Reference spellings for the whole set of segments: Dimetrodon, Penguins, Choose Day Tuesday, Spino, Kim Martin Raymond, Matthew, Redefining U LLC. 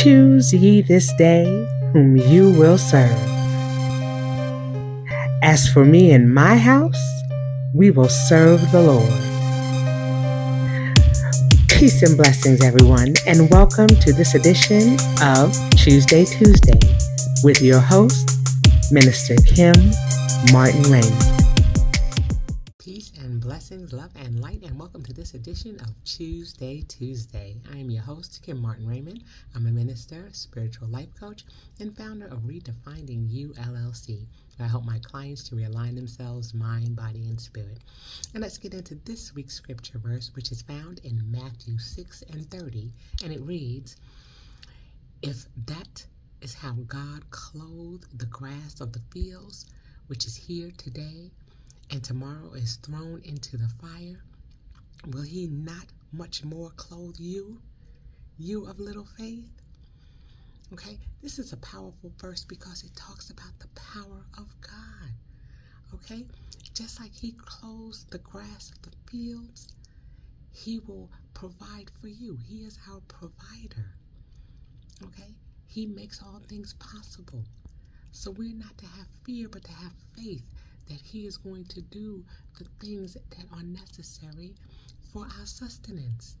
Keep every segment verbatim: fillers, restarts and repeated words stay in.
Choose ye this day whom you will serve. As for me and my house, we will serve the Lord. Peace and blessings, everyone, and welcome to this edition of Choose Day Tuesday with your host, Minister Kim Martin Raymond. Peace and blessings, love and light, and welcome to this edition of Choose Day Tuesday. I am your host, Kim Martin Raymond. I'm a minister, spiritual life coach, and founder of Redefining U L L C. I help my clients to realign themselves, mind, body, and spirit. And let's get into this week's scripture verse, which is found in Matthew six and thirty, and it reads, "If that is how God clothed the grass of the fields, which is here today, and tomorrow is thrown into the fire, will he not much more clothe you, you of little faith?" Okay, this is a powerful verse because it talks about the power of God. Okay, just like he clothes the grass of the fields, he will provide for you. He is our provider. Okay, he makes all things possible. So we're not to have fear, but to have faith that he is going to do the things that are necessary for our sustenance.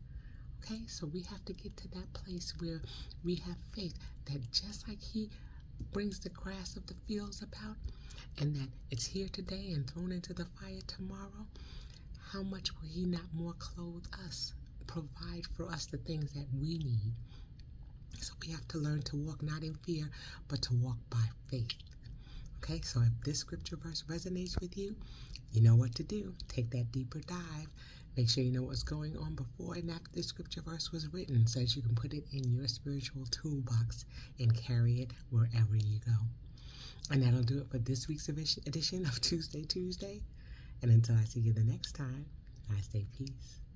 Okay, so we have to get to that place where we have faith that just like he brings the grass of the fields about and that it's here today and thrown into the fire tomorrow, how much will he not more clothe us, provide for us the things that we need? So we have to learn to walk not in fear, but to walk by faith. Okay, so if this scripture verse resonates with you, you know what to do. Take that deeper dive. Make sure you know what's going on before and after this scripture verse was written so that you can put it in your spiritual toolbox and carry it wherever you go. And that'll do it for this week's edition of Tuesday Tuesday. And until I see you the next time, I say peace.